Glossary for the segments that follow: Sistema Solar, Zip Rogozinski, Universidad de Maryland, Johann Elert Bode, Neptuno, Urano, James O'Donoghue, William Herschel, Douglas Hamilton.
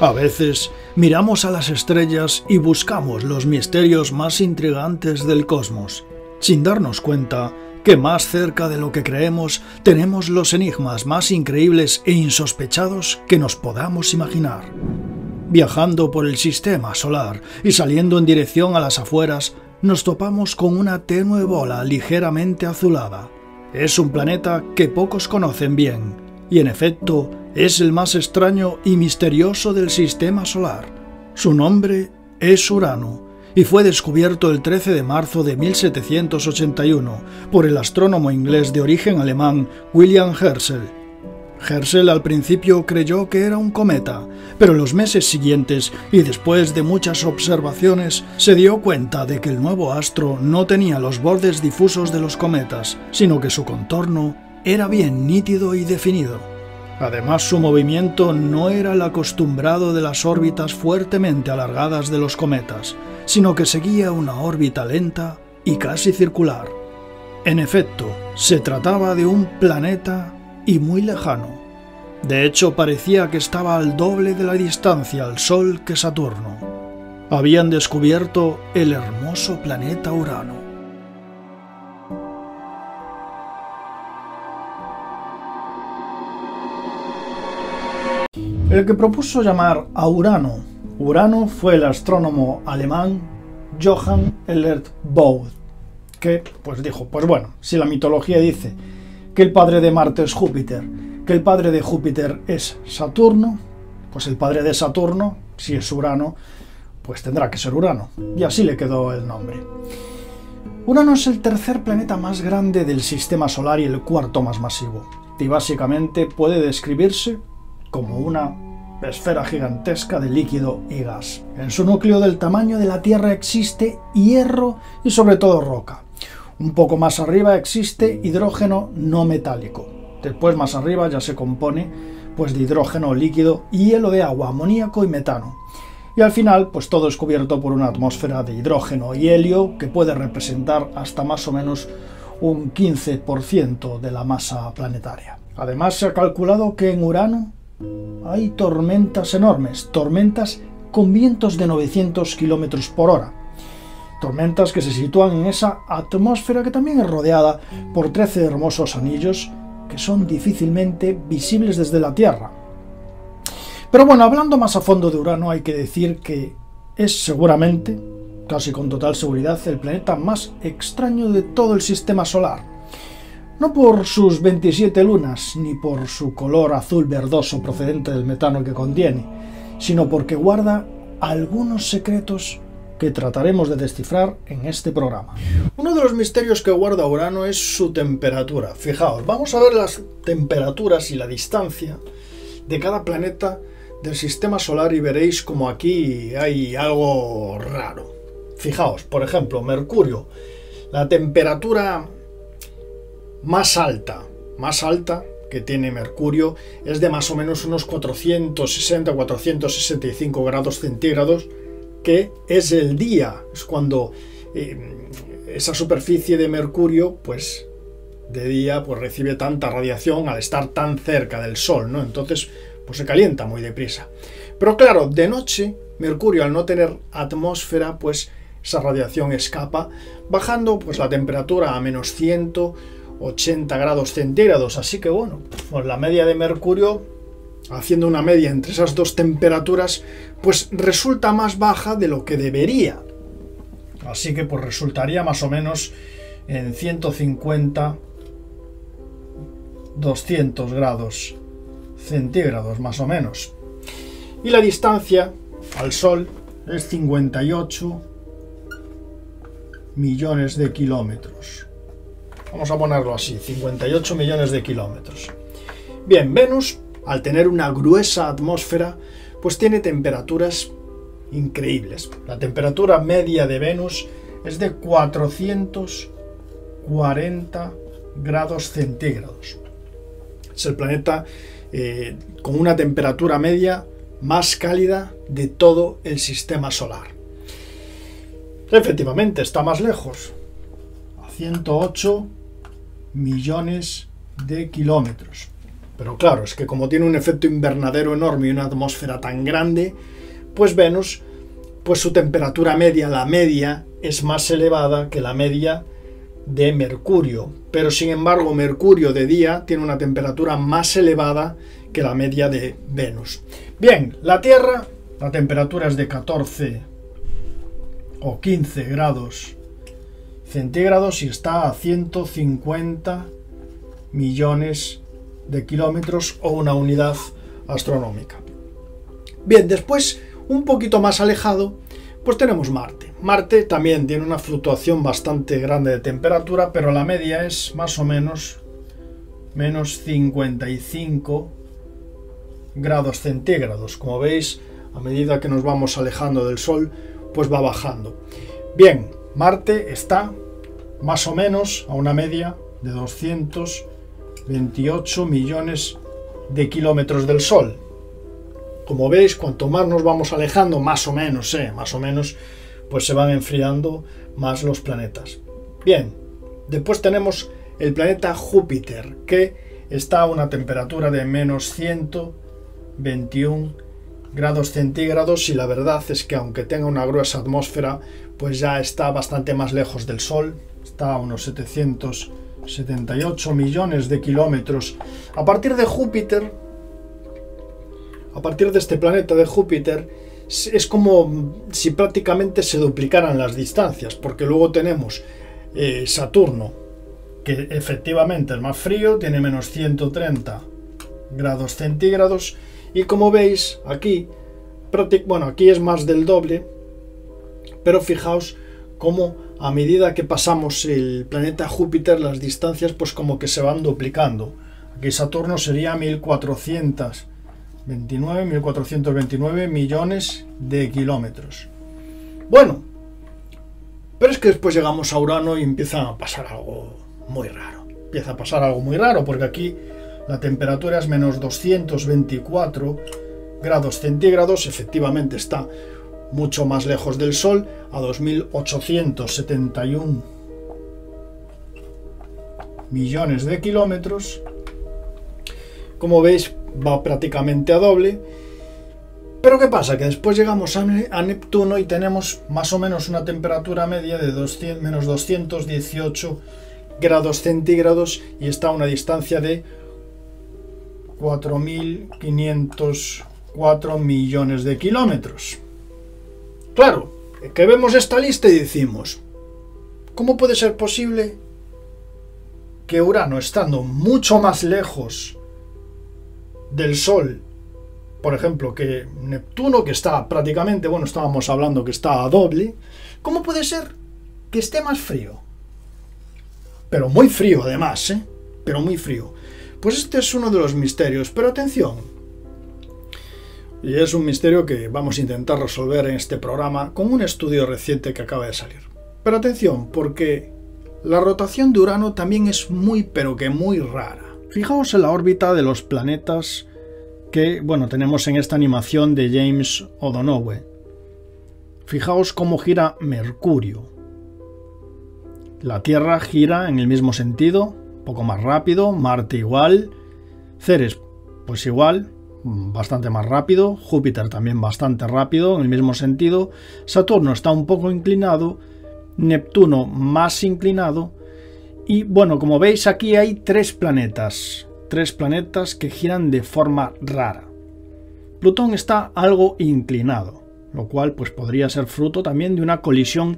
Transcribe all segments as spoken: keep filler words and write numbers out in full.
A veces miramos a las estrellas y buscamos los misterios más intrigantes del cosmos, sin darnos cuenta que más cerca de lo que creemos tenemos los enigmas más increíbles e insospechados que nos podamos imaginar. Viajando por el sistema solar y saliendo en dirección a las afueras, nos topamos con una tenue bola ligeramente azulada. Es un planeta que pocos conocen bien, y en efecto es el más extraño y misterioso del sistema solar. Su nombre es Urano, y fue descubierto el trece de marzo de mil setecientos ochenta y uno por el astrónomo inglés de origen alemán William Herschel. Herschel al principio creyó que era un cometa, pero los meses siguientes y después de muchas observaciones se dio cuenta de que el nuevo astro no tenía los bordes difusos de los cometas, sino que su contorno era bien nítido y definido. Además, su movimiento no era el acostumbrado de las órbitas fuertemente alargadas de los cometas, sino que seguía una órbita lenta y casi circular. En efecto, se trataba de un planeta y muy lejano. De hecho, parecía que estaba al doble de la distancia al Sol que Saturno. Habían descubierto el hermoso planeta Urano. El que propuso llamar a Urano Urano fue el astrónomo alemán Johann Elert Bode, que pues dijo, pues bueno, si la mitología dice que el padre de Marte es Júpiter, que el padre de Júpiter es Saturno, pues el padre de Saturno, si es Urano, pues tendrá que ser Urano. Y así le quedó el nombre. Urano es el tercer planeta más grande del sistema solar y el cuarto más masivo, y básicamente puede describirse como una esfera gigantesca de líquido y gas. En su núcleo del tamaño de la Tierra existe hierro y sobre todo roca. Un poco más arriba existe hidrógeno no metálico. Después más arriba ya se compone pues de hidrógeno líquido, hielo de agua, amoníaco y metano. Y al final pues todo es cubierto por una atmósfera de hidrógeno y helio que puede representar hasta más o menos un quince por ciento de la masa planetaria. Además se ha calculado que en Urano hay tormentas enormes, tormentas con vientos de novecientos kilómetros por hora. Tormentas que se sitúan en esa atmósfera que también es rodeada por trece hermosos anillos que son difícilmente visibles desde la Tierra. Pero bueno, hablando más a fondo de Urano, hay que decir que es seguramente, casi con total seguridad, el planeta más extraño de todo el sistema solar. No por sus veintisiete lunas, ni por su color azul verdoso procedente del metano que contiene, sino porque guarda algunos secretos que trataremos de descifrar en este programa. Uno de los misterios que guarda Urano es su temperatura. Fijaos, vamos a ver las temperaturas y la distancia de cada planeta del sistema solar y veréis como aquí hay algo raro. Fijaos, por ejemplo, Mercurio, la temperatura más alta, más alta que tiene Mercurio es de más o menos unos cuatrocientos sesenta a cuatrocientos sesenta y cinco grados centígrados, que es el día, es cuando eh, esa superficie de Mercurio, pues de día, pues recibe tanta radiación al estar tan cerca del Sol, ¿no? Entonces, pues se calienta muy deprisa. Pero claro, de noche, Mercurio, al no tener atmósfera, pues esa radiación escapa, bajando pues la temperatura a menos ciento ochenta grados centígrados. Así que bueno, pues la media de Mercurio, haciendo una media entre esas dos temperaturas, pues resulta más baja de lo que debería. Así que pues resultaría más o menos en ciento cincuenta a doscientos grados centígrados, más o menos. Y la distancia al Sol es cincuenta y ocho millones de kilómetros. Vamos a ponerlo así, cincuenta y ocho millones de kilómetros. Bien, Venus, al tener una gruesa atmósfera, pues tiene temperaturas increíbles. La temperatura media de Venus es de cuatrocientos cuarenta grados centígrados. Es el planeta eh, con una temperatura media más cálida de todo el sistema solar. Efectivamente, está más lejos, a ciento ocho millones de kilómetros. Pero claro, es que como tiene un efecto invernadero enorme y una atmósfera tan grande, pues Venus, pues su temperatura media, la media, es más elevada que la media de Mercurio. Pero sin embargo, Mercurio de día tiene una temperatura más elevada que la media de Venus. Bien, la Tierra, la temperatura es de catorce o quince grados centígrados y está a ciento cincuenta millones de kilómetros o una unidad astronómica. Bien, después, un poquito más alejado, pues tenemos Marte. Marte también tiene una fluctuación bastante grande de temperatura, pero la media es más o menos menos cincuenta y cinco grados centígrados. Como veis, a medida que nos vamos alejando del Sol, pues va bajando. Bien, Marte está más o menos a una media de doscientos veintiocho millones de kilómetros del Sol. Como veis, cuanto más nos vamos alejando, más o menos, eh, más o menos, pues se van enfriando más los planetas. Bien, después tenemos el planeta Júpiter, que está a una temperatura de menos ciento veintiuno grados centígrados y la verdad es que aunque tenga una gruesa atmósfera, pues ya está bastante más lejos del Sol, está a unos setecientos setenta y ocho millones de kilómetros. A partir de Júpiter, a partir de este planeta de Júpiter, es como si prácticamente se duplicaran las distancias, porque luego tenemos eh, Saturno, que efectivamente es más frío, tiene menos ciento treinta grados centígrados, y como veis aquí, bueno, aquí es más del doble, pero fijaos cómo a medida que pasamos el planeta Júpiter, las distancias pues como que se van duplicando. Aquí Saturno sería mil cuatrocientos veintinueve millones de kilómetros. Bueno, pero es que después llegamos a Urano y empieza a pasar algo muy raro. Empieza a pasar algo muy raro porque aquí la temperatura es menos doscientos veinticuatro grados centígrados. Efectivamente está mucho más lejos del Sol, a dos mil ochocientos setenta y uno millones de kilómetros. Como veis, va prácticamente a doble. Pero ¿qué pasa? Que después llegamos a Neptuno y tenemos más o menos una temperatura media de menos doscientos dieciocho grados centígrados y está a una distancia de cuatro mil quinientos cuatro millones de kilómetros. Claro, que vemos esta lista y decimos, ¿cómo puede ser posible que Urano, estando mucho más lejos del Sol, por ejemplo, que Neptuno, que está prácticamente, bueno, estábamos hablando que está a doble, ¿cómo puede ser que esté más frío? Pero muy frío además, ¿eh? Pero muy frío. Pues este es uno de los misterios, pero atención. Y es un misterio que vamos a intentar resolver en este programa con un estudio reciente que acaba de salir. Pero atención, porque la rotación de Urano también es muy, pero que muy rara. Fijaos en la órbita de los planetas que, bueno, tenemos en esta animación de James O'Donoghue. Fijaos cómo gira Mercurio. La Tierra gira en el mismo sentido, un poco más rápido, Marte igual, Ceres pues igual, bastante más rápido, Júpiter también bastante rápido, en el mismo sentido, Saturno está un poco inclinado, Neptuno más inclinado, y bueno, como veis aquí hay tres planetas, tres planetas que giran de forma rara. Plutón está algo inclinado, lo cual pues podría ser fruto también de una colisión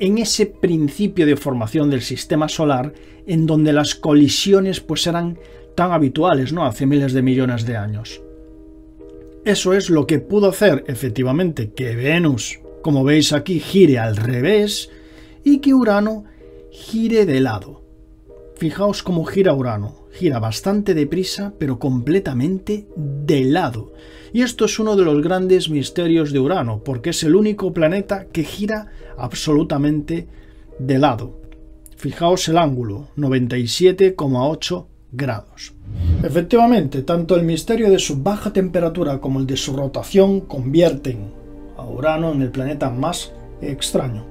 en ese principio de formación del sistema solar, en donde las colisiones pues eran tan habituales, ¿no?, hace miles de millones de años. Eso es lo que pudo hacer efectivamente que Venus, como veis aquí, gire al revés y que Urano gire de lado. Fijaos cómo gira Urano. Gira bastante deprisa, pero completamente de lado. Y esto es uno de los grandes misterios de Urano, porque es el único planeta que gira absolutamente de lado. Fijaos el ángulo, noventa y siete coma ocho grados. Efectivamente, tanto el misterio de su baja temperatura como el de su rotación convierten a Urano en el planeta más extraño.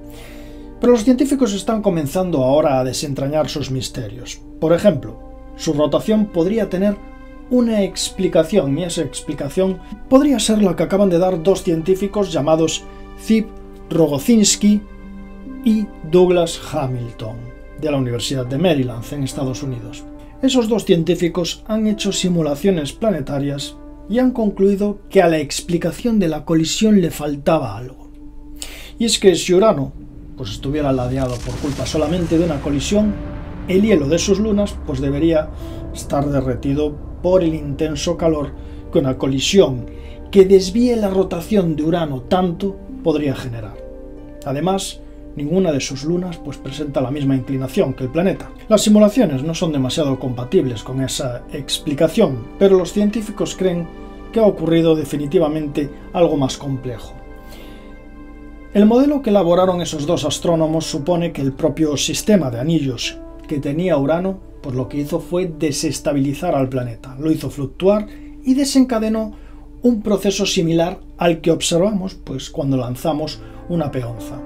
Pero los científicos están comenzando ahora a desentrañar sus misterios. Por ejemplo, su rotación podría tener una explicación, y esa explicación podría ser la que acaban de dar dos científicos llamados Zip Rogozinski y Douglas Hamilton, de la Universidad de Maryland, en Estados Unidos. Esos dos científicos han hecho simulaciones planetarias y han concluido que a la explicación de la colisión le faltaba algo. Y es que si Urano pues estuviera ladeado por culpa solamente de una colisión, el hielo de sus lunas pues debería estar derretido por el intenso calor que una colisión que desvíe la rotación de Urano tanto podría generar. Además, ninguna de sus lunas pues presenta la misma inclinación que el planeta. Las simulaciones no son demasiado compatibles con esa explicación, pero los científicos creen que ha ocurrido definitivamente algo más complejo. El modelo que elaboraron esos dos astrónomos supone que el propio sistema de anillos que tenía Urano, pues lo que hizo fue desestabilizar al planeta, lo hizo fluctuar y desencadenó un proceso similar al que observamos pues cuando lanzamos una peonza.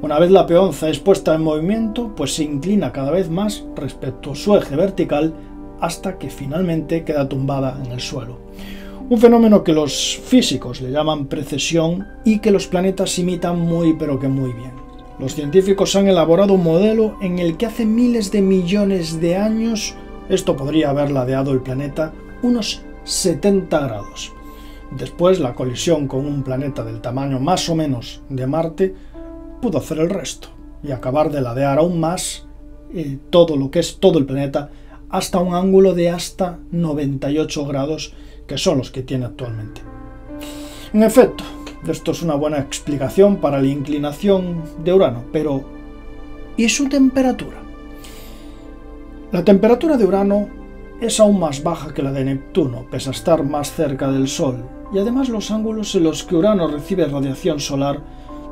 Una vez la peonza es puesta en movimiento, pues se inclina cada vez más respecto a su eje vertical hasta que finalmente queda tumbada en el suelo. Un fenómeno que los físicos le llaman precesión y que los planetas imitan muy pero que muy bien. Los científicos han elaborado un modelo en el que hace miles de millones de años esto podría haber ladeado el planeta unos setenta grados. Después, la colisión con un planeta del tamaño más o menos de Marte pudo hacer el resto y acabar de ladear aún más eh, todo lo que es todo el planeta hasta un ángulo de hasta noventa y ocho grados, que son los que tiene actualmente. En efecto, esto es una buena explicación para la inclinación de Urano, pero ¿y su temperatura? La temperatura de Urano es aún más baja que la de Neptuno, pese a estar más cerca del Sol, y además los ángulos en los que Urano recibe radiación solar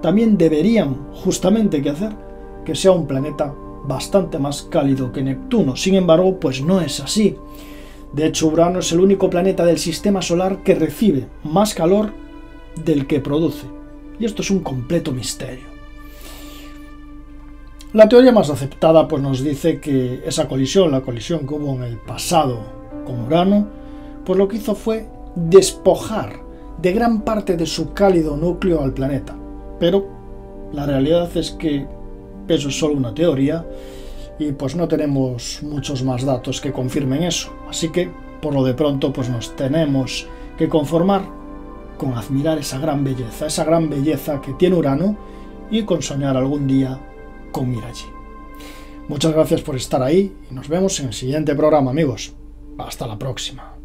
también deberían justamente que hacer que sea un planeta bastante más cálido que Neptuno. Sin embargo, pues no es así. De hecho, Urano es el único planeta del sistema solar que recibe más calor del que produce. Y esto es un completo misterio. La teoría más aceptada pues nos dice que esa colisión, la colisión que hubo en el pasado con Urano, pues lo que hizo fue despojar de gran parte de su cálido núcleo al planeta. Pero la realidad es que eso es solo una teoría y pues no tenemos muchos más datos que confirmen eso. Así que, por lo de pronto, pues nos tenemos que conformar con admirar esa gran belleza, esa gran belleza que tiene Urano, y con soñar algún día con ir allí. Muchas gracias por estar ahí y nos vemos en el siguiente programa, amigos. Hasta la próxima.